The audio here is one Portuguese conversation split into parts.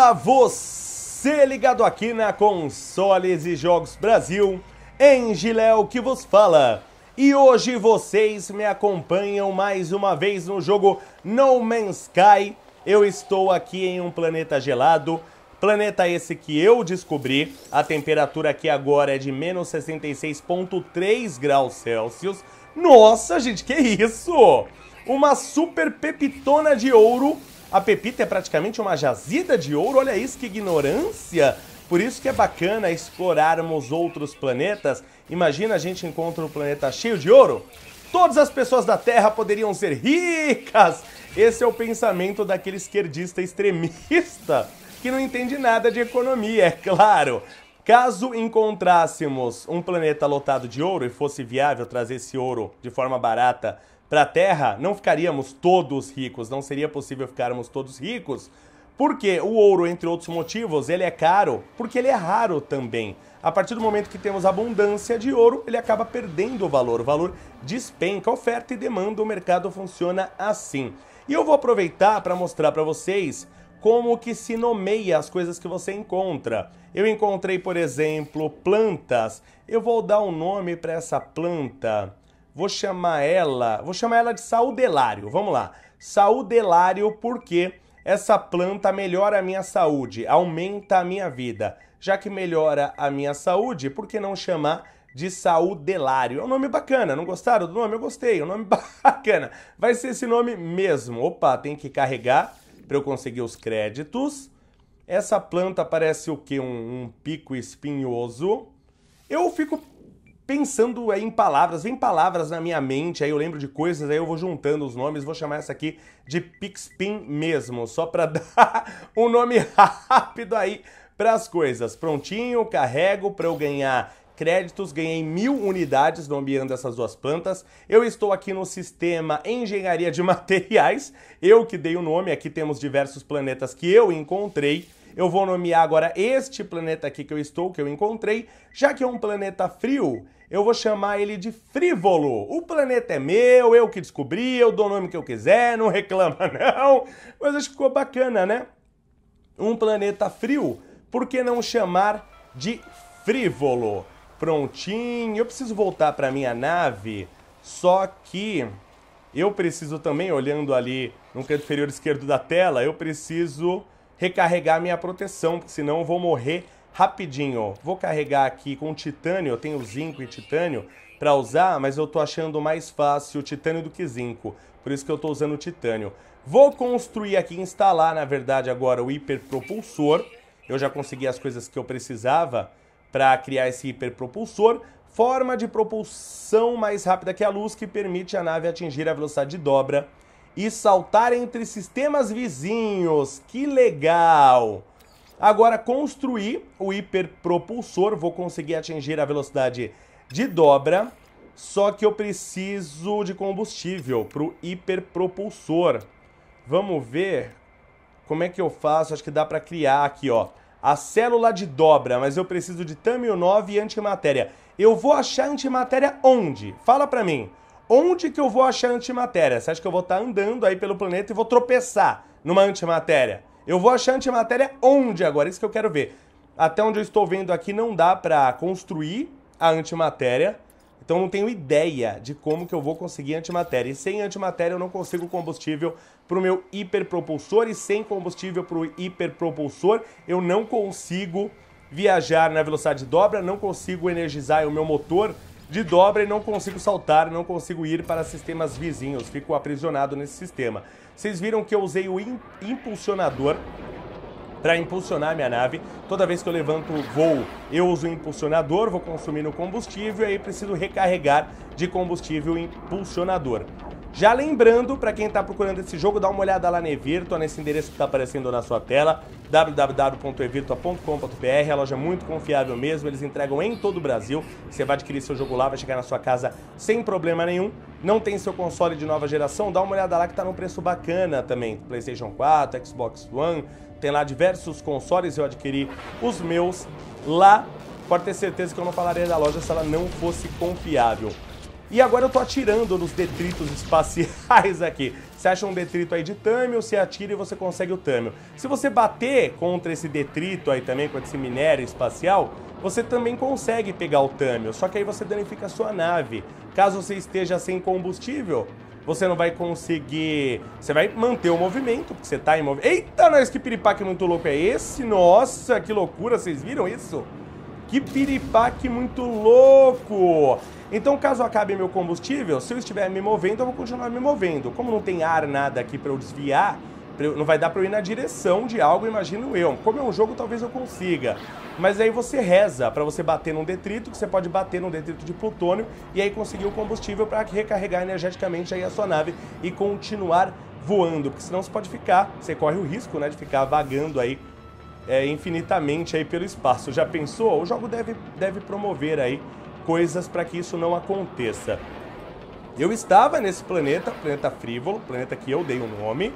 Olá, você ligado aqui na Consoles e Jogos Brasil, em Giléu que vos fala. E hoje vocês me acompanham mais uma vez no jogo No Man's Sky. Eu estou aqui em um planeta gelado, planeta esse que eu descobri. A temperatura aqui agora é de menos 66,3 graus Celsius. Nossa, gente, que isso? Uma super pepitona de ouro. A pepita é praticamente uma jazida de ouro, olha isso, que ignorância! Por isso que é bacana explorarmos outros planetas. Imagina, a gente encontra um planeta cheio de ouro. Todas as pessoas da Terra poderiam ser ricas! Esse é o pensamento daquele esquerdista extremista que não entende nada de economia, é claro. Caso encontrássemos um planeta lotado de ouro e fosse viável trazer esse ouro de forma barata para a Terra, não ficaríamos todos ricos, não seria possível ficarmos todos ricos, porque o ouro, entre outros motivos, ele é caro, porque ele é raro também. A partir do momento que temos abundância de ouro, ele acaba perdendo o valor despenca, oferta e demanda, o mercado funciona assim. E eu vou aproveitar para mostrar para vocês como que se nomeia as coisas que você encontra. Eu encontrei, por exemplo, plantas. Eu vou dar um nome para essa planta. Vou chamar ela de saudelário, vamos lá. Saudelário porque essa planta melhora a minha saúde, aumenta a minha vida. Já que melhora a minha saúde, por que não chamar de saudelário? É um nome bacana, não gostaram do nome? Eu gostei, é um nome bacana. Vai ser esse nome mesmo. Opa, tem que carregar para eu conseguir os créditos. Essa planta parece o quê? Um pico espinhoso. Eu fico pensando aí em palavras, vem palavras na minha mente, aí eu lembro de coisas, aí eu vou juntando os nomes, vou chamar essa aqui de Pixpin mesmo, só para dar um nome rápido aí para as coisas. Prontinho, carrego para eu ganhar créditos, ganhei 1000 unidades nomeando essas duas plantas. Eu estou aqui no sistema Engenharia de Materiais, eu que dei o nome, aqui temos diversos planetas que eu encontrei. Eu vou nomear agora este planeta aqui que eu encontrei, já que é um planeta frio, eu vou chamar ele de frívolo. O planeta é meu, eu que descobri, eu dou o nome que eu quiser, não reclama não, mas acho que ficou bacana, né? Um planeta frio, por que não chamar de frívolo? Prontinho, eu preciso voltar para minha nave, só que eu preciso também, olhando ali no canto inferior esquerdo da tela, eu preciso recarregar minha proteção, porque senão eu vou morrer rapidinho. Vou carregar aqui com titânio, eu tenho zinco e titânio para usar, mas eu tô achando mais fácil o titânio do que zinco, por isso que eu tô usando o titânio. Vou construir aqui, instalar na verdade agora o hiperpropulsor, eu já consegui as coisas que eu precisava para criar esse hiperpropulsor, forma de propulsão mais rápida que a luz que permite a nave atingir a velocidade de dobra e saltar entre sistemas vizinhos, que legal! Agora construir o hiperpropulsor, vou conseguir atingir a velocidade de dobra, só que eu preciso de combustível para o hiperpropulsor. Vamos ver como é que eu faço, acho que dá para criar aqui, ó, a célula de dobra, mas eu preciso de tâmio 9 e antimatéria. Eu vou achar antimatéria onde? Fala para mim. Onde que eu vou achar antimatéria? Você acha que eu vou estar andando aí pelo planeta e vou tropeçar numa antimatéria? Eu vou achar antimatéria onde agora? Isso que eu quero ver. Até onde eu estou vendo aqui não dá para construir a antimatéria, então não tenho ideia de como que eu vou conseguir antimatéria. E sem antimatéria eu não consigo combustível para o meu hiperpropulsor e sem combustível para o hiperpropulsor eu não consigo viajar na velocidade de dobra, não consigo energizar o meu motor de dobra e não consigo saltar, não consigo ir para sistemas vizinhos, fico aprisionado nesse sistema. Vocês viram que eu usei o impulsionador para impulsionar minha nave. Toda vez que eu levanto o voo, eu uso o impulsionador, vou consumindo combustível e aí preciso recarregar de combustível o impulsionador. Já lembrando, para quem está procurando esse jogo, dá uma olhada lá na Evirtua, nesse endereço que está aparecendo na sua tela, www.evirtua.com.br, é a loja muito confiável mesmo, eles entregam em todo o Brasil, você vai adquirir seu jogo lá, vai chegar na sua casa sem problema nenhum. Não tem seu console de nova geração, dá uma olhada lá que está num preço bacana também, PlayStation 4, Xbox One, tem lá diversos consoles, eu adquiri os meus lá, pode ter certeza que eu não falaria da loja se ela não fosse confiável. E agora eu tô atirando nos detritos espaciais aqui. Você acha um detrito aí de tâmio, você atira e você consegue o tâmio. Se você bater contra esse detrito aí também, contra esse minério espacial, você também consegue pegar o tâmio, só que aí você danifica a sua nave. Caso você esteja sem combustível, você não vai conseguir... Você vai manter o movimento, porque você tá em movimento. Eita, nós, que piripaque muito louco é esse? Nossa, que loucura, vocês viram isso? Que piripaque muito louco! Então, caso acabe meu combustível, se eu estiver me movendo, eu vou continuar me movendo. Como não tem ar, nada aqui para eu desviar, não vai dar para eu ir na direção de algo, imagino eu. Como é um jogo, talvez eu consiga. Mas aí você reza para você bater num detrito, que você pode bater num detrito de plutônio, e aí conseguir o combustível para recarregar energeticamente aí a sua nave e continuar voando. Porque senão você pode ficar, você corre o risco, né, de ficar vagando aí infinitamente aí pelo espaço. Já pensou? O jogo deve promover aí coisas para que isso não aconteça. Eu estava nesse planeta, planeta frívolo, planeta que eu dei o nome,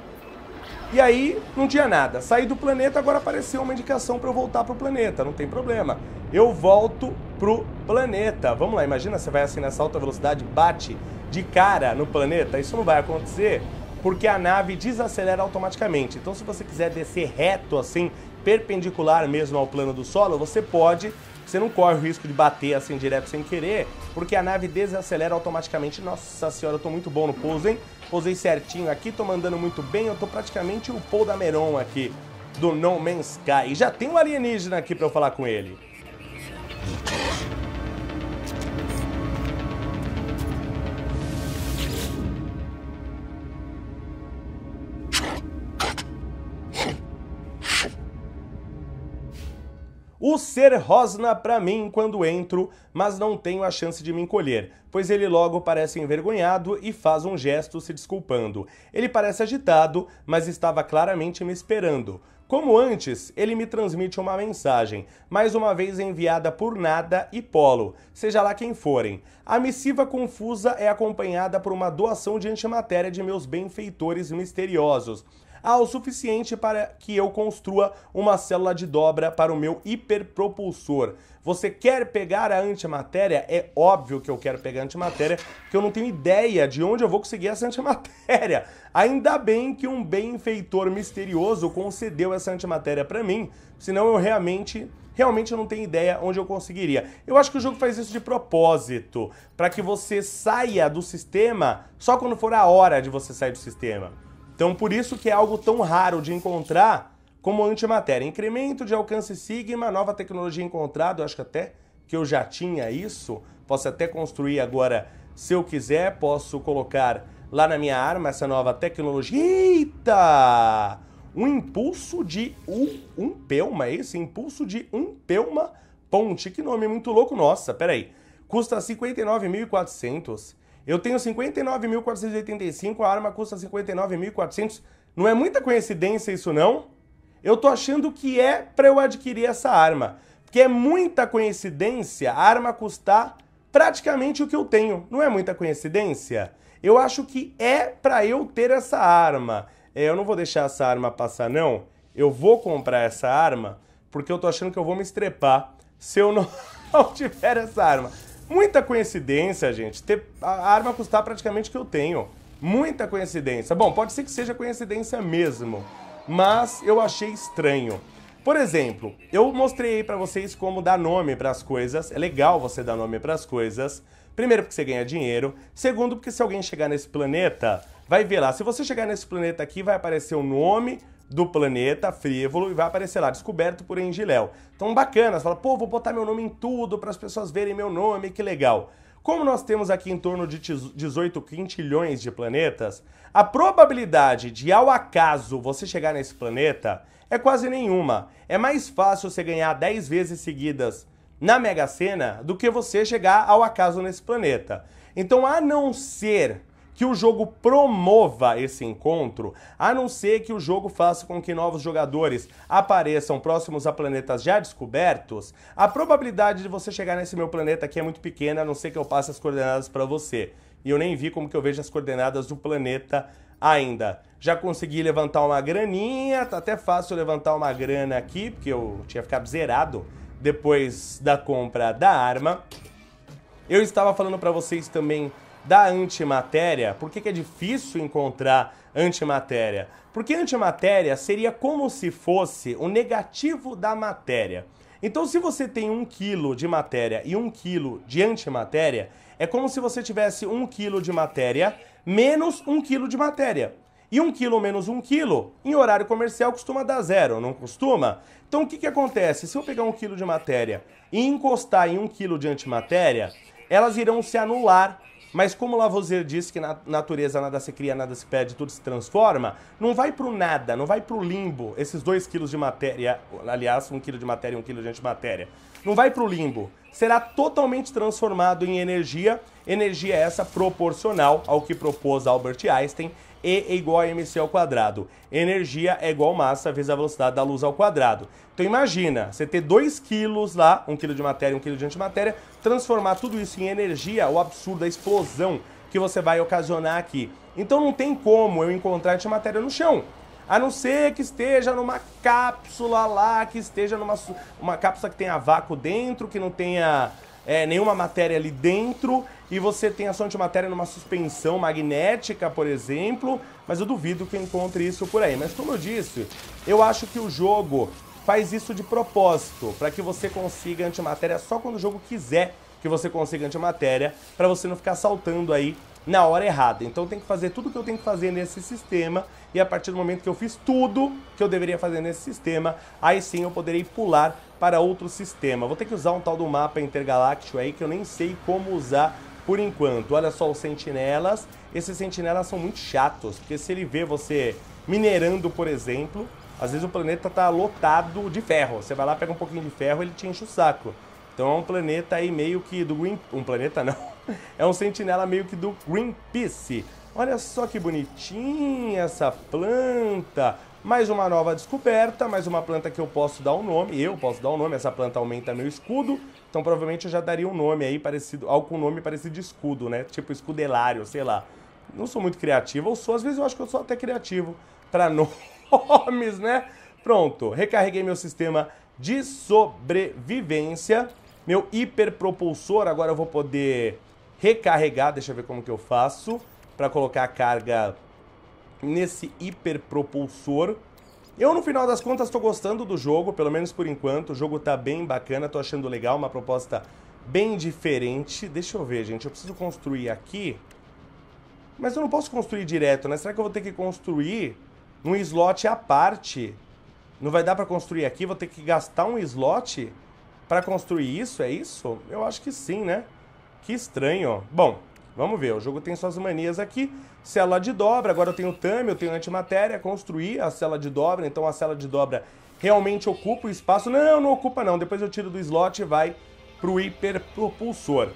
e aí não tinha nada. Saí do planeta, agora apareceu uma indicação para eu voltar pro planeta, não tem problema. Eu volto pro planeta. Vamos lá, imagina, você vai assim nessa alta velocidade, bate de cara no planeta, isso não vai acontecer, porque a nave desacelera automaticamente. Então, se você quiser descer reto assim, perpendicular mesmo ao plano do solo, você pode... Você não corre o risco de bater assim direto sem querer, porque a nave desacelera automaticamente. Nossa senhora, eu tô muito bom no pouso, hein? Pousei certinho aqui, tô mandando muito bem, eu tô praticamente o Poldameron aqui do No Man's Sky. E já tem um alienígena aqui pra eu falar com ele. O ser rosna pra mim quando entro, mas não tenho a chance de me encolher, pois ele logo parece envergonhado e faz um gesto se desculpando. Ele parece agitado, mas estava claramente me esperando. Como antes, ele me transmite uma mensagem, mais uma vez enviada por Nada e Polo, seja lá quem forem. A missiva confusa é acompanhada por uma doação de antimatéria de meus benfeitores misteriosos, ao suficiente para que eu construa uma célula de dobra para o meu hiperpropulsor. Você quer pegar a antimatéria? É óbvio que eu quero pegar a antimatéria, porque eu não tenho ideia de onde eu vou conseguir essa antimatéria. Ainda bem que um benfeitor misterioso concedeu essa antimatéria para mim, senão eu realmente eu não tenho ideia onde eu conseguiria. Eu acho que o jogo faz isso de propósito, para que você saia do sistema só quando for a hora de você sair do sistema. Então, por isso que é algo tão raro de encontrar como antimatéria. Incremento de alcance sigma, nova tecnologia encontrada, eu acho que até que eu já tinha isso. Posso até construir agora, se eu quiser, posso colocar lá na minha arma essa nova tecnologia. Eita! Um impulso de um pelma, é esse? Impulso de um pelma ponte. Que nome muito louco, nossa, peraí. Custa 59.400. Eu tenho 59.485, a arma custa 59.400. Não é muita coincidência isso, não? Eu tô achando que é pra eu adquirir essa arma. Porque é muita coincidência a arma custar praticamente o que eu tenho. Não é muita coincidência? Eu acho que é pra eu ter essa arma. Eu não vou deixar essa arma passar, não. Eu vou comprar essa arma porque eu tô achando que eu vou me estrepar se eu não tiver essa arma. Muita coincidência, gente, ter a arma custar praticamente o que eu tenho. Muita coincidência. Bom, pode ser que seja coincidência mesmo, mas eu achei estranho. Por exemplo, eu mostrei aí pra vocês como dar nome pras coisas. É legal você dar nome pras coisas. Primeiro, porque você ganha dinheiro. Segundo, porque se alguém chegar nesse planeta, vai ver lá. Se você chegar nesse planeta aqui, vai aparecer o nome do planeta frívolo e vai aparecer lá, descoberto por Engiléu. Então, bacana, você fala, pô, vou botar meu nome em tudo para as pessoas verem meu nome, que legal. Como nós temos aqui em torno de 18 quintilhões de planetas, a probabilidade de, ao acaso, você chegar nesse planeta é quase nenhuma. É mais fácil você ganhar 10 vezes seguidas na Mega Sena do que você chegar ao acaso nesse planeta. Então, a não ser que o jogo promova esse encontro, a não ser que o jogo faça com que novos jogadores apareçam próximos a planetas já descobertos, a probabilidade de você chegar nesse meu planeta aqui é muito pequena, a não ser que eu passe as coordenadas para você. E eu nem vi como que eu vejo as coordenadas do planeta ainda. Já consegui levantar uma graninha, tá até fácil levantar uma grana aqui, porque eu tinha ficado zerado depois da compra da arma. Eu estava falando para vocês também da antimatéria, por que que é difícil encontrar antimatéria? Porque antimatéria seria como se fosse o negativo da matéria. Então, se você tem 1 kg de matéria e 1 kg de antimatéria, é como se você tivesse 1 kg de matéria menos 1 kg de matéria. E 1 kg menos 1 kg, em horário comercial, costuma dar zero, não costuma? Então, o que que acontece? Se eu pegar 1 kg de matéria e encostar em 1 kg de antimatéria, elas irão se anular. Mas como Lavoisier disse que na natureza nada se cria, nada se perde, tudo se transforma, não vai pro nada, não vai pro limbo, esses 2 kg de matéria, aliás, 1 kg de matéria e 1 kg de antimatéria, não vai pro limbo, será totalmente transformado em energia, energia essa proporcional ao que propôs Albert Einstein, E é igual a mc². Energia é igual massa vezes a velocidade da luz ao quadrado. Então imagina, você ter 2 quilos lá, 1 quilo de matéria e 1 quilo de antimatéria, transformar tudo isso em energia, o absurdo, a explosão que você vai ocasionar aqui. Então não tem como eu encontrar antimatéria no chão, a não ser que esteja numa cápsula lá, que esteja numa cápsula que tenha vácuo dentro, que não tenha nenhuma matéria ali dentro, e você tem ação de matéria numa suspensão magnética, por exemplo, mas eu duvido que eu encontre isso por aí. Mas como eu disse, eu acho que o jogo faz isso de propósito, para que você consiga antimatéria só quando o jogo quiser que você consiga antimatéria, para você não ficar saltando aí na hora errada. Então tem que fazer tudo que eu tenho que fazer nesse sistema, e a partir do momento que eu fiz tudo que eu deveria fazer nesse sistema, aí sim eu poderei pular para outro sistema. Vou ter que usar um tal do mapa intergaláctico aí, que eu nem sei como usar por enquanto. Olha só os sentinelas, esses sentinelas são muito chatos, porque se ele vê você minerando, por exemplo, às vezes o planeta tá lotado de ferro, você vai lá, pega um pouquinho de ferro, ele te enche o saco. Então é um planeta aí meio que do Greenpeace, um planeta não, é um sentinela meio que do Greenpeace. Olha só que bonitinha essa planta, mais uma nova descoberta, mais uma planta que eu posso dar um nome, essa planta aumenta meu escudo, então provavelmente eu já daria um nome aí parecido, algum nome parecido de escudo, né, tipo escudelário, sei lá. Não sou muito criativo, ou sou, às vezes eu acho que eu sou até criativo para nomes, né. Pronto, recarreguei meu sistema de sobrevivência. Meu hiperpropulsor, agora eu vou poder recarregar, deixa eu ver como que eu faço para colocar a carga nesse hiperpropulsor. Eu, no final das contas, estou gostando do jogo, pelo menos por enquanto. O jogo tá bem bacana, tô achando legal, uma proposta bem diferente. Deixa eu ver, gente, eu preciso construir aqui, mas eu não posso construir direto, né? Será que eu vou ter que construir num slot à parte? Não vai dar para construir aqui, vou ter que gastar um slot para construir isso, é isso? Eu acho que sim, né? Que estranho. Bom, vamos ver, o jogo tem suas manias aqui. Célula de dobra, agora eu tenho tame, eu tenho antimatéria, construir a célula de dobra, então a célula de dobra realmente ocupa o espaço. Não, não ocupa não, depois eu tiro do slot e vai pro hiperpropulsor.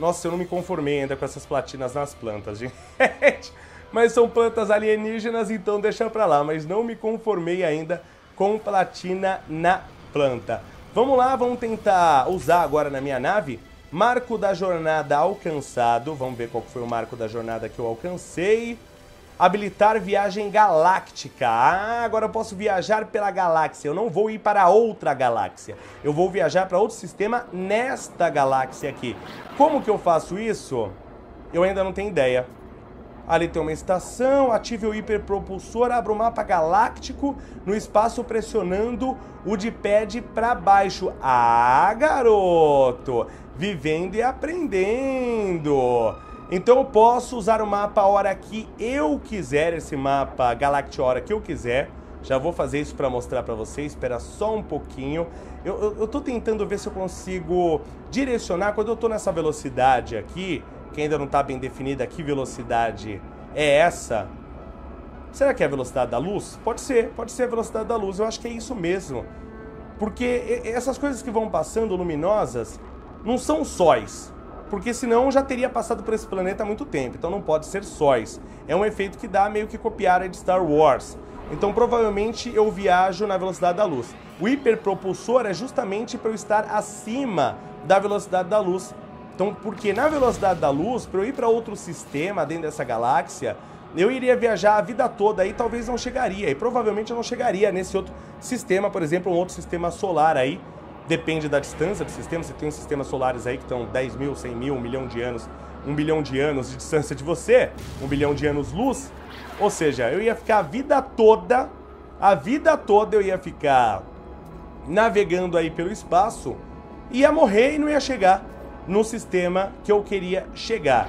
Nossa, eu não me conformei ainda com essas platinas nas plantas, gente. Mas são plantas alienígenas, então deixa pra lá, mas não me conformei ainda com platina na planta. Vamos lá, vamos tentar usar agora na minha nave. Marco da jornada alcançado. Vamos ver qual foi o marco da jornada que eu alcancei. Habilitar viagem galáctica. Ah, agora eu posso viajar pela galáxia. Eu não vou ir para outra galáxia. Eu vou viajar para outro sistema nesta galáxia aqui. Como que eu faço isso? Eu ainda não tenho ideia. Ali tem uma estação, ative o hiperpropulsor, abra o mapa galáctico no espaço pressionando o de pad para baixo. Ah, garoto! Vivendo e aprendendo! Então eu posso usar o mapa a hora que eu quiser, esse mapa galáctico a hora que eu quiser. Já vou fazer isso para mostrar para vocês, espera só um pouquinho. Eu tô tentando ver se eu consigo direcionar, quando eu tô nessa velocidade aqui, que ainda não está bem definida, que velocidade é essa? Será que é a velocidade da luz? Pode ser a velocidade da luz, eu acho que é isso mesmo. Porque essas coisas que vão passando luminosas não são sóis, porque senão já teria passado por esse planeta há muito tempo, então não pode ser sóis. É um efeito que dá meio que copiar de Star Wars. Então provavelmente eu viajo na velocidade da luz. O hiperpropulsor é justamente para eu estar acima da velocidade da luz. Então, porque na velocidade da luz, para eu ir para outro sistema dentro dessa galáxia, eu iria viajar a vida toda aí, talvez não chegaria, e provavelmente eu não chegaria nesse outro sistema, por exemplo, um outro sistema solar aí, depende da distância do sistema, você tem uns sistemas solares aí que estão 10 mil, 100 mil, 1 milhão de anos 1 bilhão de anos de distância de você, 1 bilhão de anos-luz, ou seja, eu ia ficar a vida toda eu ia ficar navegando aí pelo espaço, ia morrer e não ia chegar no sistema que eu queria chegar.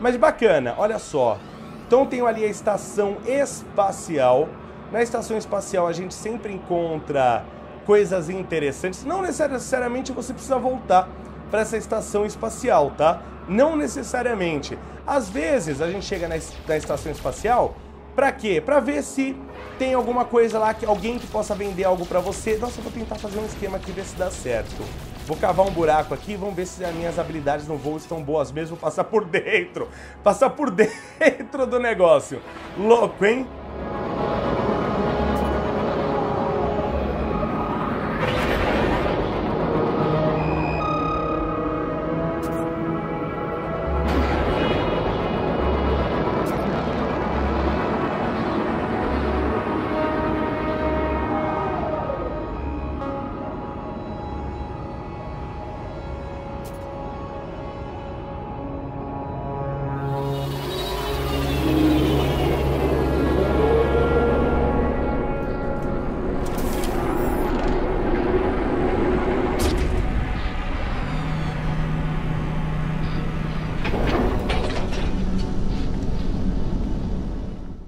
Mas bacana, olha só, então tenho ali a estação espacial, na estação espacial a gente sempre encontra coisas interessantes, não necessariamente você precisa voltar para essa estação espacial, tá? Não necessariamente. Às vezes a gente chega na estação espacial, pra quê? Pra ver se tem alguma coisa lá, que alguém que possa vender algo pra você. Nossa, eu vou tentar fazer um esquema aqui, ver se dá certo. Vou cavar um buraco aqui, vamos ver se as minhas habilidades no voo estão boas mesmo. Vou passar por dentro. Passar por dentro do negócio. Louco, hein?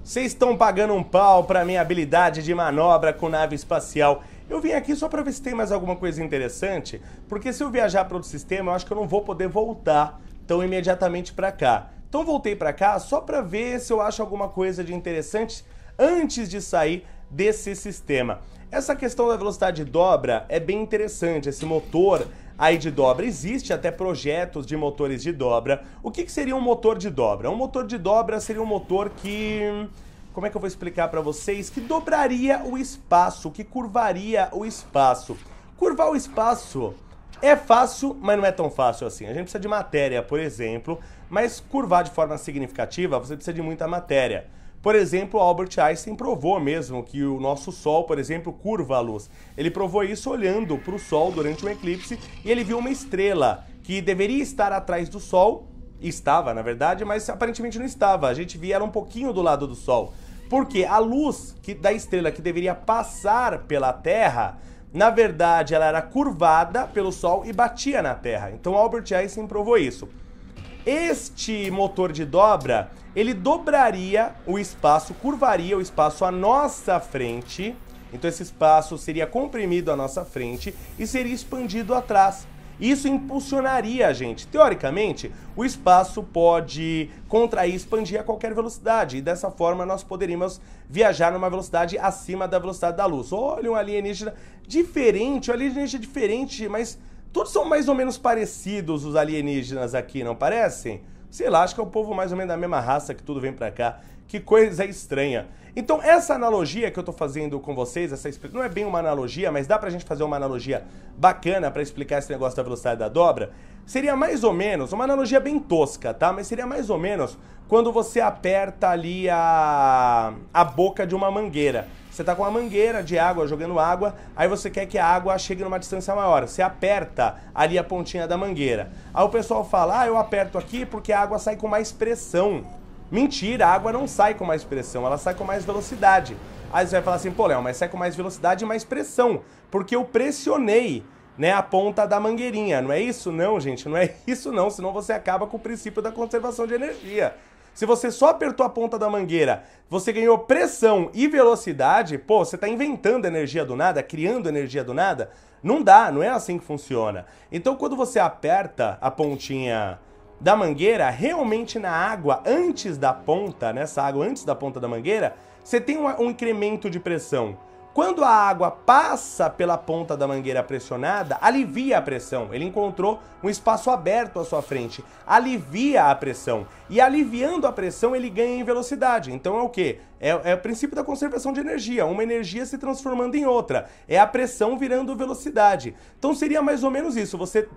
Vocês estão pagando um pau pra minha habilidade de manobra com nave espacial. Eu vim aqui só pra ver se tem mais alguma coisa interessante, porque se eu viajar para outro sistema, eu acho que eu não vou poder voltar tão imediatamente pra cá. Então voltei pra cá só pra ver se eu acho alguma coisa de interessante antes de sair desse sistema. Essa questão da velocidade de dobra é bem interessante, esse motor aí de dobra. Existe até projetos de motores de dobra. O que seria um motor de dobra? Um motor de dobra seria um motor que... Como é que eu vou explicar pra vocês? Que dobraria o espaço, que curvaria o espaço. Curvar o espaço é fácil, mas não é tão fácil assim. A gente precisa de matéria, por exemplo, mas curvar de forma significativa, você precisa de muita matéria. Por exemplo, Albert Einstein provou mesmo que o nosso Sol, por exemplo, curva a luz. Ele provou isso olhando para o Sol durante um eclipse e ele viu uma estrela que deveria estar atrás do Sol, estava na verdade, mas aparentemente não estava. A gente via ela um pouquinho do lado do Sol. Porque a luz da estrela que deveria passar pela Terra, na verdade ela era curvada pelo Sol e batia na Terra. Então Albert Einstein provou isso. Este motor de dobra, ele dobraria o espaço, curvaria o espaço à nossa frente. Então esse espaço seria comprimido à nossa frente e seria expandido atrás. Isso impulsionaria a gente. Teoricamente, o espaço pode contrair e expandir a qualquer velocidade. E dessa forma, nós poderíamos viajar numa velocidade acima da velocidade da luz. Olha um alienígena diferente, mas todos são mais ou menos parecidos, os alienígenas aqui, não parecem? Sei lá, acho que é o povo mais ou menos da mesma raça que tudo vem pra cá. Que coisa estranha. Então essa analogia que eu tô fazendo com vocês, não é bem uma analogia, mas dá pra gente fazer uma analogia bacana pra explicar esse negócio da velocidade da dobra. Seria mais ou menos, uma analogia bem tosca, tá? Mas seria mais ou menos quando você aperta ali a boca de uma mangueira. Você tá com uma mangueira de água, jogando água, aí você quer que a água chegue numa distância maior. Você aperta ali a pontinha da mangueira. Aí o pessoal fala, ah, eu aperto aqui porque a água sai com mais pressão. Mentira, a água não sai com mais pressão, ela sai com mais velocidade. Aí você vai falar assim, pô Léo, mas sai com mais velocidade e mais pressão, porque eu pressionei, né, a ponta da mangueirinha. Não é isso não, gente, não é isso não, senão você acaba com o princípio da conservação de energia. Se você só apertou a ponta da mangueira, você ganhou pressão e velocidade, pô, você tá inventando energia do nada, criando energia do nada? Não dá, não é assim que funciona. Então quando você aperta a pontinha da mangueira, realmente na água antes da ponta, nessa água antes da ponta da mangueira, você tem um incremento de pressão. Quando a água passa pela ponta da mangueira pressionada, alivia a pressão. Ele encontrou um espaço aberto à sua frente, alivia a pressão. E aliviando a pressão, ele ganha em velocidade. Então é o quê? É o princípio da conservação de energia, uma energia se transformando em outra. É a pressão virando velocidade. Então seria mais ou menos isso, você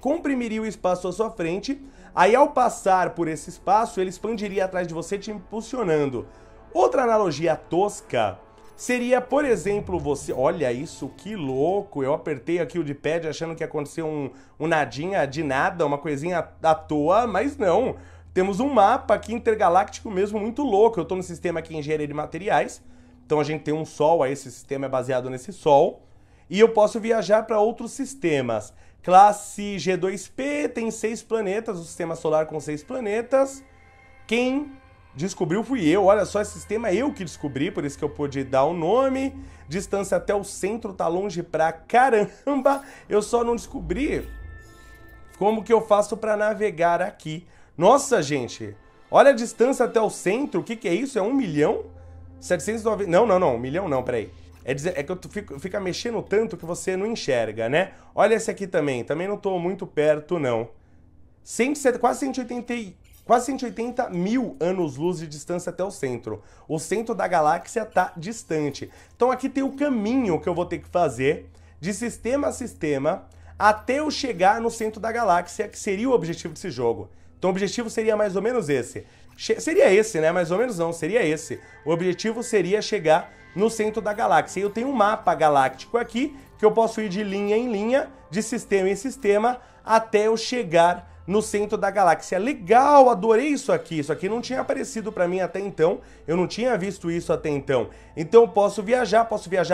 comprimiria o espaço à sua frente, aí ao passar por esse espaço, ele expandiria atrás de você, te impulsionando. Outra analogia tosca seria, por exemplo, você... Olha isso, que louco! Eu apertei aqui o de pad achando que ia acontecer um nadinha de nada, uma coisinha à toa, mas não. Temos um mapa aqui intergaláctico mesmo muito louco. Eu estou no sistema aqui Engenharia de Materiais, então a gente tem um sol, aí esse sistema é baseado nesse sol. E eu posso viajar para outros sistemas. Classe G2P tem 6 planetas, o sistema solar com 6 planetas. Quem descobriu fui eu, olha só, esse sistema eu que descobri, por isso que eu pude dar o nome. Distância até o centro tá longe pra caramba, eu só não descobri como que eu faço pra navegar aqui. Nossa, gente, olha a distância até o centro, o que que é isso? É 1.790.000, não, 1.000.000 não, peraí. É que eu fica mexendo tanto que você não enxerga, né? Olha esse aqui também não tô muito perto, não. 170, quase 180.000 anos-luz de distância até o centro. O centro da galáxia está distante. Então aqui tem o caminho que eu vou ter que fazer de sistema a sistema até eu chegar no centro da galáxia, que seria o objetivo desse jogo. Então o objetivo seria mais ou menos esse. Seria esse, né? Mais ou menos não, seria esse. O objetivo seria chegar no centro da galáxia. Eu tenho um mapa galáctico aqui, que eu posso ir de linha em linha, de sistema em sistema, até eu chegar no centro da galáxia. Legal, adorei isso aqui não tinha aparecido pra mim até então, eu não tinha visto isso até então. Então eu posso viajar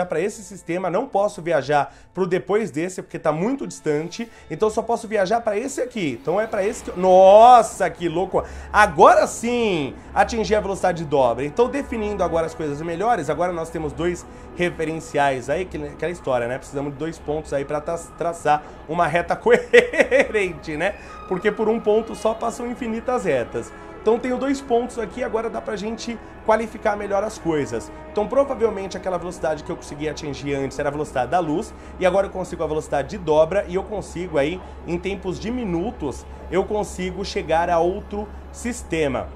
pra esse sistema, não posso viajar pro depois desse, porque tá muito distante, então só posso viajar pra esse aqui, então é pra esse que... Nossa, que louco! Agora sim, atingir a velocidade de dobra. Então definindo agora as coisas melhores, agora nós temos 2 referenciais aí, aquela história, né? Precisamos de 2 pontos aí pra traçar uma reta coerente, né? Porque por um ponto só passam infinitas retas. Então tenho 2 pontos aqui, agora dá pra gente qualificar melhor as coisas. Então provavelmente aquela velocidade que eu consegui atingir antes era a velocidade da luz, e agora eu consigo a velocidade de dobra, e eu consigo aí, em tempos de minutos, eu consigo chegar a outro sistema.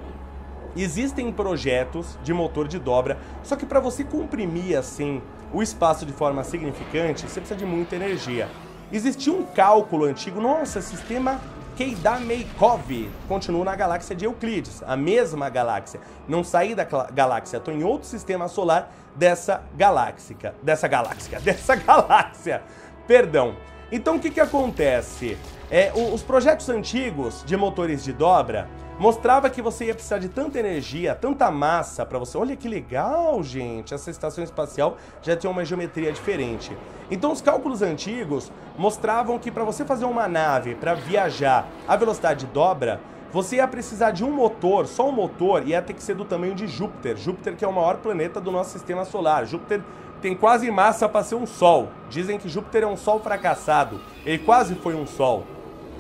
Existem projetos de motor de dobra, só que para você comprimir assim o espaço de forma significante, você precisa de muita energia. Existia um cálculo antigo, nossa, sistema... Keidameikov, continuo na galáxia de Euclides, a mesma galáxia. Não saí da galáxia, estou em outro sistema solar dessa galáxia. Perdão. Então o que que acontece? Os projetos antigos de motores de dobra mostrava que você ia precisar de tanta energia, tanta massa para você... Olha que legal, gente! Essa estação espacial já tinha uma geometria diferente. Então os cálculos antigos mostravam que para você fazer uma nave para viajar à velocidade de dobra, você ia precisar de um motor, só um motor, ia ter que ser do tamanho de Júpiter. Júpiter que é o maior planeta do nosso sistema solar. Júpiter tem quase massa para ser um sol. Dizem que Júpiter é um sol fracassado. Ele quase foi um sol.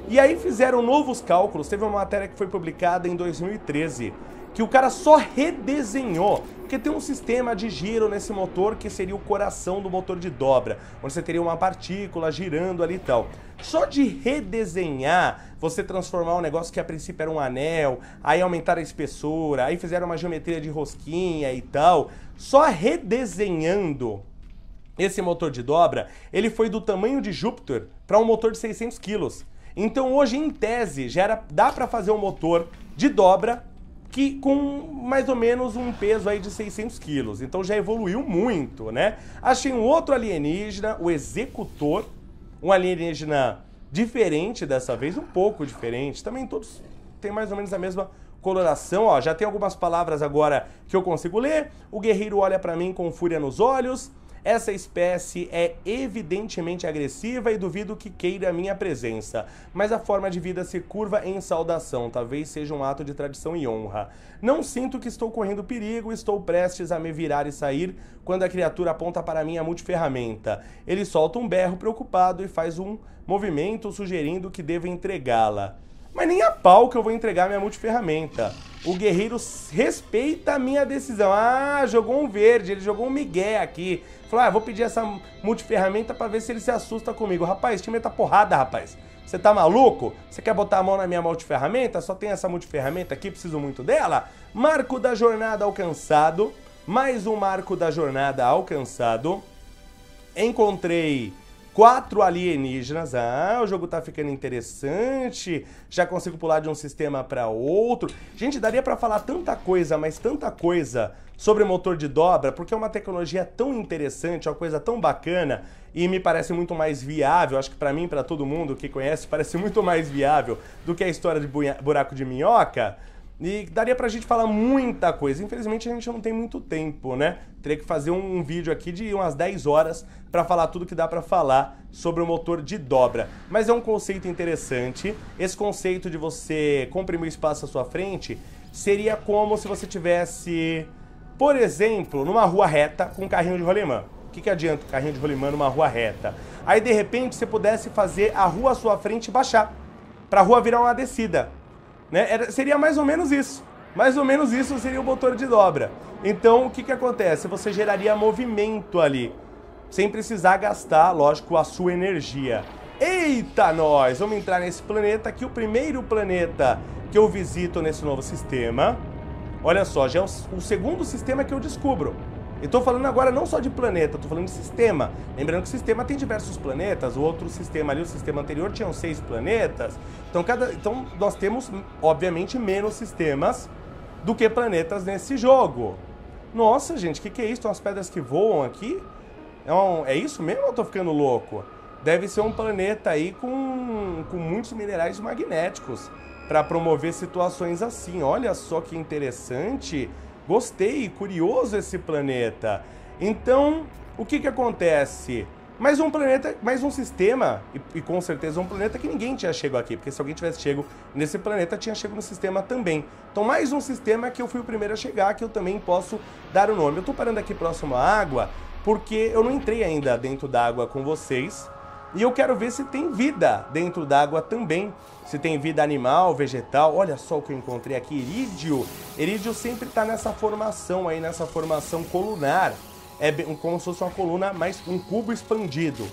E aí fizeram novos cálculos, teve uma matéria que foi publicada em 2013, que o cara só redesenhou, porque tem um sistema de giro nesse motor que seria o coração do motor de dobra, onde você teria uma partícula girando ali e tal. Só de redesenhar, você transformar um negócio que a princípio era um anel, aí aumentaram a espessura, aí fizeram uma geometria de rosquinha e tal, só redesenhando... Esse motor de dobra, ele foi do tamanho de Júpiter para um motor de 600 kg. Então hoje, em tese, dá para fazer um motor de dobra que com mais ou menos um peso aí de 600 kg. Então já evoluiu muito, né? Achei um outro alienígena, o Executor, um alienígena diferente dessa vez, um pouco diferente. Também todos têm mais ou menos a mesma coloração, ó, já tem algumas palavras agora que eu consigo ler. O guerreiro olha para mim com fúria nos olhos. Essa espécie é evidentemente agressiva e duvido que queira a minha presença, mas a forma de vida se curva em saudação, talvez seja um ato de tradição e honra. Não sinto que estou correndo perigo, estou prestes a me virar e sair quando a criatura aponta para mim a multiferramenta. Ele solta um berro preocupado e faz um movimento sugerindo que devo entregá-la. Mas nem a pau que eu vou entregar minha multiferramenta. O guerreiro respeita a minha decisão. Ah, jogou um verde, ele jogou um migué aqui. Falou, ah, vou pedir essa multiferramenta pra ver se ele se assusta comigo. Rapaz, te meta porrada, rapaz. Você tá maluco? Você quer botar a mão na minha multiferramenta? Só tem essa multiferramenta aqui, preciso muito dela. Marco da jornada alcançado. Mais um marco da jornada alcançado. Encontrei 4 alienígenas. Ah, o jogo tá ficando interessante. Já consigo pular de um sistema pra outro. Gente, daria pra falar tanta coisa, mas tanta coisa sobre o motor de dobra, porque é uma tecnologia tão interessante, é uma coisa tão bacana e me parece muito mais viável, acho que pra mim, pra todo mundo que conhece, parece muito mais viável do que a história de buraco de minhoca. E daria pra gente falar muita coisa. Infelizmente a gente não tem muito tempo, né? Teria que fazer um vídeo aqui de umas 10 horas pra falar tudo que dá pra falar sobre o motor de dobra. Mas é um conceito interessante. Esse conceito de você comprimir o espaço à sua frente seria como se você tivesse, por exemplo, numa rua reta com um carrinho de rolimã. O que adianta um carrinho de rolimã numa rua reta? Aí de repente você pudesse fazer a rua à sua frente baixar, pra rua virar uma descida. Né? Seria mais ou menos isso. Mais ou menos isso seria o motor de dobra. Então, o que acontece? Você geraria movimento ali, sem precisar gastar, lógico, a sua energia. Eita, nós! Vamos entrar nesse planeta aqui, o primeiro planeta que eu visito nesse novo sistema. Olha só, já é o segundo sistema que eu descubro. E tô falando agora não só de planeta, tô falando de sistema. Lembrando que o sistema tem diversos planetas, o outro sistema ali, o sistema anterior, tinham 6 planetas. Então, então nós temos, obviamente, menos sistemas do que planetas nesse jogo. Nossa, gente, o que é isso? Tem umas pedras que voam aqui? É isso mesmo ou eu tô ficando louco? Deve ser um planeta aí com muitos minerais magnéticos para promover situações assim. Olha só que interessante. Gostei, curioso esse planeta. Então, o que acontece? Mais um planeta, mais um sistema, e com certeza um planeta que ninguém tinha chego aqui, porque se alguém tivesse chego nesse planeta, tinha chego no sistema também. Então, mais um sistema que eu fui o primeiro a chegar, que eu também posso dar o nome. Eu tô parando aqui próximo à água, porque eu não entrei ainda dentro da água com vocês, e eu quero ver se tem vida dentro d'água também. Se tem vida animal, vegetal. Olha só o que eu encontrei aqui, irídio. Irídio sempre está nessa formação aí, nessa formação colunar. É como se fosse uma coluna, mas um cubo expandido.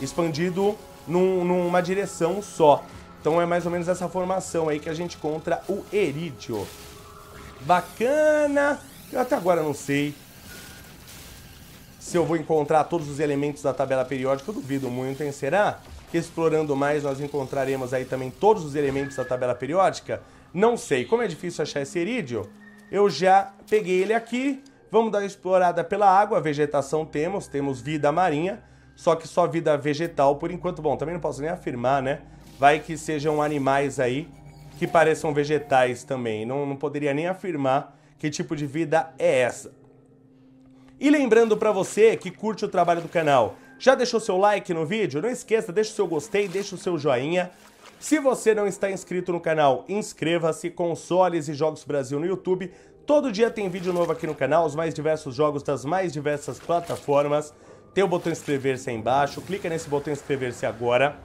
Expandido numa direção só. Então é mais ou menos essa formação aí que a gente encontra o irídio. Bacana! Eu até agora não sei se eu vou encontrar todos os elementos da tabela periódica, eu duvido muito, hein? Será que explorando mais nós encontraremos aí também todos os elementos da tabela periódica? Não sei. Como é difícil achar esse irídio, eu já peguei ele aqui. Vamos dar uma explorada pela água. Vegetação temos vida marinha, só que só vida vegetal por enquanto. Bom, também não posso nem afirmar, né? Vai que sejam animais aí que pareçam vegetais também. Não poderia nem afirmar que tipo de vida é essa. E lembrando pra você que curte o trabalho do canal, já deixou seu like no vídeo? Não esqueça, deixa o seu gostei, deixa o seu joinha. Se você não está inscrito no canal, inscreva-se. Consoles e Jogos Brasil no YouTube. Todo dia tem vídeo novo aqui no canal, os mais diversos jogos das mais diversas plataformas. Tem o botão inscrever-se aí embaixo, clica nesse botão inscrever-se agora.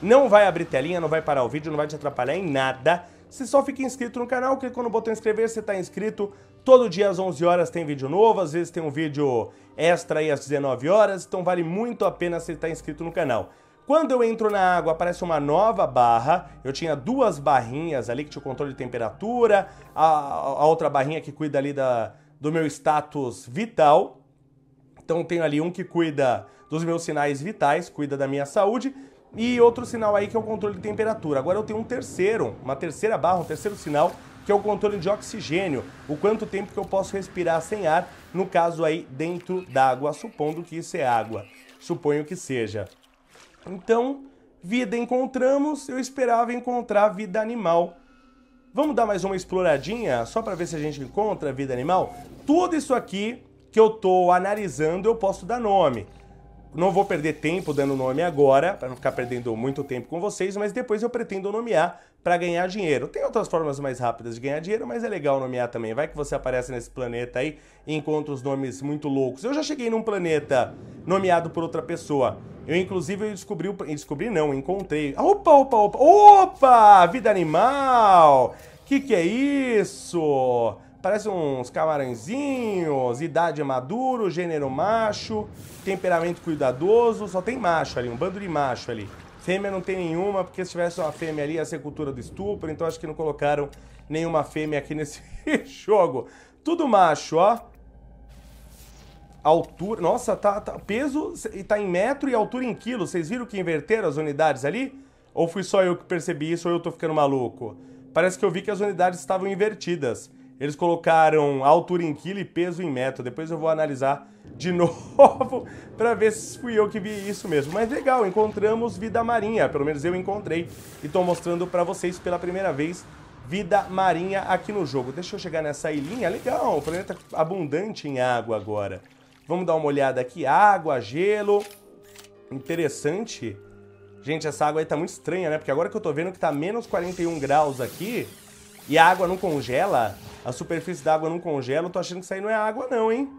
Não vai abrir telinha, não vai parar o vídeo, não vai te atrapalhar em nada. Você só fica inscrito no canal, clicou no botão inscrever, você está inscrito. Todo dia às 11 horas tem vídeo novo, às vezes tem um vídeo extra aí às 19 horas, então vale muito a pena você estar inscrito no canal. Quando eu entro na água aparece uma nova barra, eu tinha 2 barrinhas ali que tinha o controle de temperatura, a outra barrinha que cuida ali do meu status vital. Então tenho ali um que cuida dos meus sinais vitais, cuida da minha saúde. E outro sinal aí que é o controle de temperatura. Agora eu tenho uma terceira barra, um terceiro sinal, que é o controle de oxigênio. O quanto tempo que eu posso respirar sem ar, no caso aí dentro d'água, supondo que isso é água. Suponho que seja. Então, vida encontramos, eu esperava encontrar vida animal. Vamos dar mais uma exploradinha, só para ver se a gente encontra vida animal? Tudo isso aqui que eu tô analisando, eu posso dar nome. Não vou perder tempo dando nome agora, para não ficar perdendo muito tempo com vocês, mas depois eu pretendo nomear para ganhar dinheiro. Tem outras formas mais rápidas de ganhar dinheiro, mas é legal nomear também. Vai que você aparece nesse planeta aí e encontra os nomes muito loucos. Eu já cheguei num planeta nomeado por outra pessoa. Eu, inclusive, encontrei... Opa! Vida animal! Que é isso? Parece uns camarãozinhos, idade maduro, gênero macho, temperamento cuidadoso, só tem macho ali, um bando de macho ali. Fêmea não tem nenhuma, porque se tivesse uma fêmea ali ia ser cultura do estupro, então acho que não colocaram nenhuma fêmea aqui nesse jogo. Tudo macho, ó. altura... Nossa, peso tá em metro e altura em quilo. Vocês viram que inverteram as unidades ali? Ou fui só eu que percebi isso ou eu tô ficando maluco? Parece que eu vi que as unidades estavam invertidas. Eles colocaram altura em quilo e peso em metro. Depois eu vou analisar de novo para ver se fui eu que vi isso mesmo. Mas legal, encontramos vida marinha. Pelo menos eu encontrei e tô mostrando para vocês pela primeira vez vida marinha aqui no jogo. Deixa eu chegar nessa ilhinha. Legal, o planeta abundante em água agora. Vamos dar uma olhada aqui. Água, gelo. Interessante. Gente, essa água aí tá muito estranha, né? Porque agora que eu tô vendo que tá menos 41 graus aqui e a água não congela, a superfície da água não congela, eu tô achando que isso aí não é água não, hein?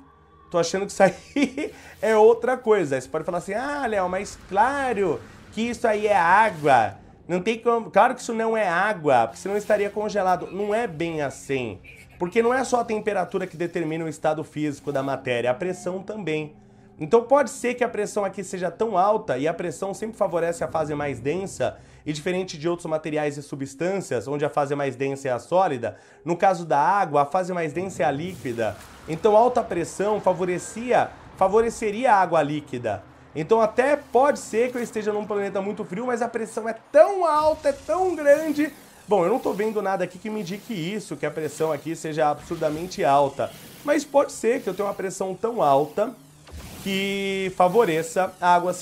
Tô achando que isso aí é outra coisa. Aí você pode falar assim, ah, Léo, mas claro que isso aí é água. Não tem como... Claro que isso não é água, porque senão estaria congelado. Não é bem assim. Porque não é só a temperatura que determina o estado físico da matéria, a pressão também. Então pode ser que a pressão aqui seja tão alta, e a pressão sempre favorece a fase mais densa, e diferente de outros materiais e substâncias, onde a fase mais densa é a sólida, no caso da água, a fase mais densa é a líquida. Então alta pressão favoreceria a água líquida. Então até pode ser que eu esteja num planeta muito frio, mas a pressão é tão alta, é tão grande... Bom, eu não tô vendo nada aqui que me indique isso, que a pressão aqui seja absurdamente alta. Mas pode ser que eu tenha uma pressão tão alta... que favoreça a água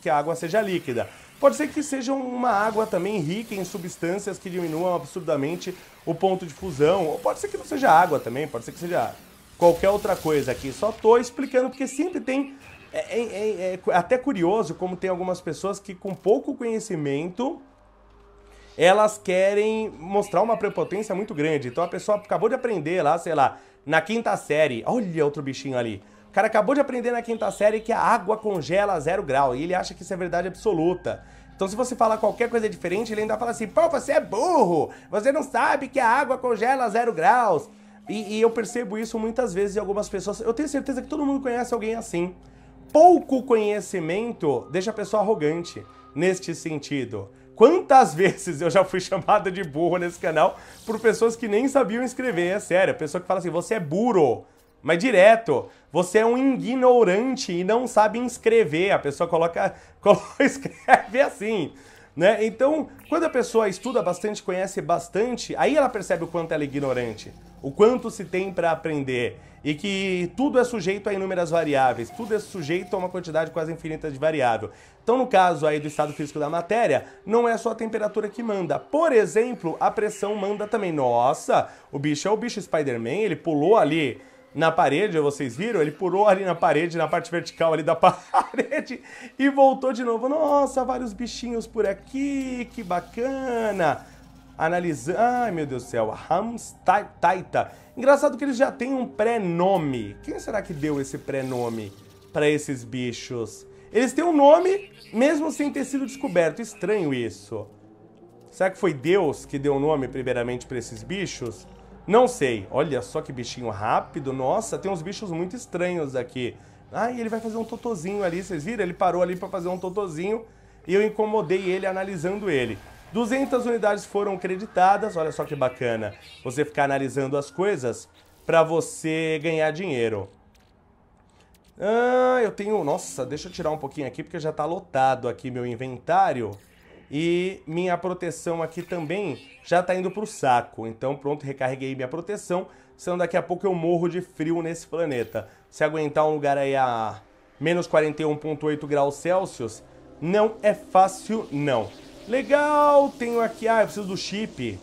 que a água seja líquida. Pode ser que seja uma água também rica em substâncias que diminuam absurdamente o ponto de fusão, ou pode ser que não seja água também, pode ser que seja qualquer outra coisa aqui. Só tô explicando porque sempre tem... É até curioso como tem algumas pessoas que com pouco conhecimento, elas querem mostrar uma prepotência muito grande. Então a pessoa acabou de aprender lá, sei lá, na quinta série, olha outro bichinho ali. O cara acabou de aprender na quinta série que a água congela a 0 grau e ele acha que isso é verdade absoluta. Então se você falar qualquer coisa diferente, ele ainda fala assim, pô, você é burro, você não sabe que a água congela a 0 graus. E eu percebo isso muitas vezes em algumas pessoas. Eu tenho certeza que todo mundo conhece alguém assim. Pouco conhecimento deixa a pessoa arrogante neste sentido. Quantas vezes eu já fui chamado de burro nesse canal por pessoas que nem sabiam escrever, é sério. Pessoa que fala assim, você é burro. Mas direto, você é um ignorante e não sabe escrever. A pessoa escreve assim, né? Então, quando a pessoa estuda bastante, conhece bastante, aí ela percebe o quanto ela é ignorante, o quanto se tem para aprender e que tudo é sujeito a inúmeras variáveis, tudo é sujeito a uma quantidade quase infinita de variável. Então, no caso aí do estado físico da matéria, não é só a temperatura que manda. Por exemplo, a pressão manda também. Nossa, o bicho é o bicho Spider-Man, ele pulou ali na parede, vocês viram? Ele pulou ali na parede, na parte vertical ali da parede e voltou de novo. Nossa, vários bichinhos por aqui, que bacana. Analisando... Ai, meu Deus do céu, Hamstaita. Engraçado que eles já têm um pré-nome. Quem será que deu esse pré-nome para esses bichos? Eles têm um nome, mesmo sem ter sido descoberto. Estranho isso. Será que foi Deus que deu o nome primeiramente para esses bichos? Não sei. Olha só que bichinho rápido. Nossa, tem uns bichos muito estranhos aqui. Ah, e ele vai fazer um totozinho ali, vocês viram? Ele parou ali para fazer um totozinho e eu incomodei ele analisando ele. 200 unidades foram creditadas. Olha só que bacana. Você ficar analisando as coisas para você ganhar dinheiro. Ah, eu tenho... Nossa, deixa eu tirar um pouquinho aqui porque já tá lotado aqui meu inventário. E minha proteção aqui também já tá indo pro saco. Então pronto, recarreguei minha proteção, senão daqui a pouco eu morro de frio nesse planeta. Se aguentar um lugar aí a menos 41,8 graus Celsius, não é fácil não. Legal, tenho aqui... Ah, eu preciso do chip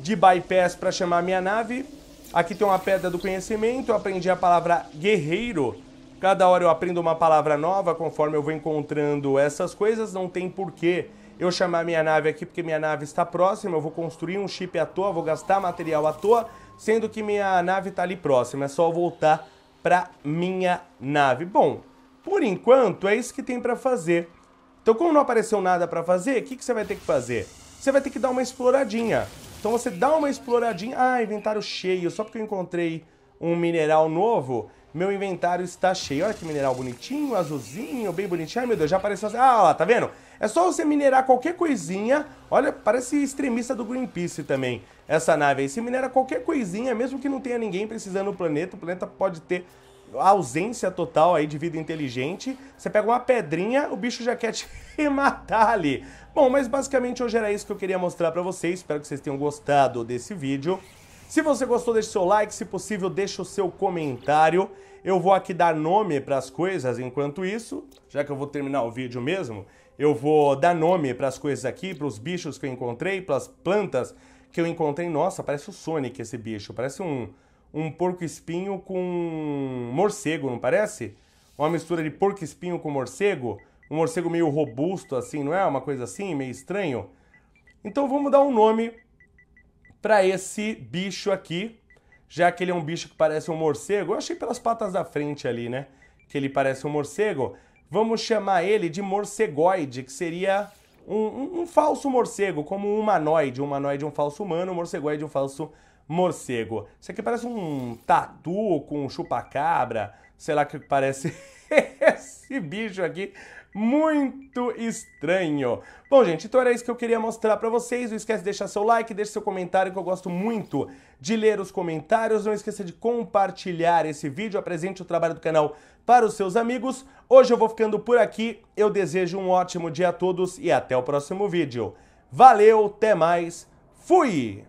de bypass para chamar minha nave. Aqui tem uma pedra do conhecimento, eu aprendi a palavra guerreiro. Cada hora eu aprendo uma palavra nova, conforme eu vou encontrando essas coisas. Não tem porquê eu chamar minha nave aqui, porque minha nave está próxima. Eu vou construir um chip à toa, vou gastar material à toa, sendo que minha nave está ali próxima. É só voltar para minha nave. Bom, por enquanto é isso que tem para fazer. Então, como não apareceu nada para fazer, o que você vai ter que fazer? Você vai ter que dar uma exploradinha. Então você dá uma exploradinha... Ah, inventário cheio, só porque eu encontrei um mineral novo... Meu inventário está cheio. Olha que mineral bonitinho, azulzinho, bem bonitinho. Ai, meu Deus, já apareceu assim. Ah, olha lá, tá vendo? É só você minerar qualquer coisinha. Olha, parece extremista do Greenpeace também, essa nave aí. Se minera qualquer coisinha, mesmo que não tenha ninguém precisando do planeta, o planeta pode ter a ausência total aí de vida inteligente, você pega uma pedrinha, o bicho já quer te matar ali. Bom, mas basicamente hoje era isso que eu queria mostrar pra vocês, espero que vocês tenham gostado desse vídeo. Se você gostou, deixe seu like, se possível, deixa o seu comentário. Eu vou aqui dar nome pras coisas enquanto isso, já que eu vou terminar o vídeo mesmo. Eu vou dar nome pras coisas aqui, pros bichos que eu encontrei, pras plantas que eu encontrei. Nossa, parece o Sonic esse bicho, parece um porco-espinho com morcego, não parece? Uma mistura de porco-espinho com morcego, um morcego meio robusto assim, não é? Uma coisa assim, meio estranho. Então vamos dar um nome para esse bicho aqui, já que ele é um bicho que parece um morcego. Eu achei pelas patas da frente ali, né? Que ele parece um morcego. Vamos chamar ele de morcegoide, que seria um falso morcego, como um humanoide. Um humanoide é um falso humano, um morcegoide é um falso morcego. Isso aqui parece um tatu com um chupacabra, sei lá que parece esse bicho aqui, muito estranho. Bom, gente, então era isso que eu queria mostrar pra vocês. Não esquece de deixar seu like, deixa seu comentário, que eu gosto muito de ler os comentários. Não esqueça de compartilhar esse vídeo, apresente o trabalho do canal para os seus amigos. Hoje eu vou ficando por aqui, eu desejo um ótimo dia a todos e até o próximo vídeo. Valeu, até mais, fui!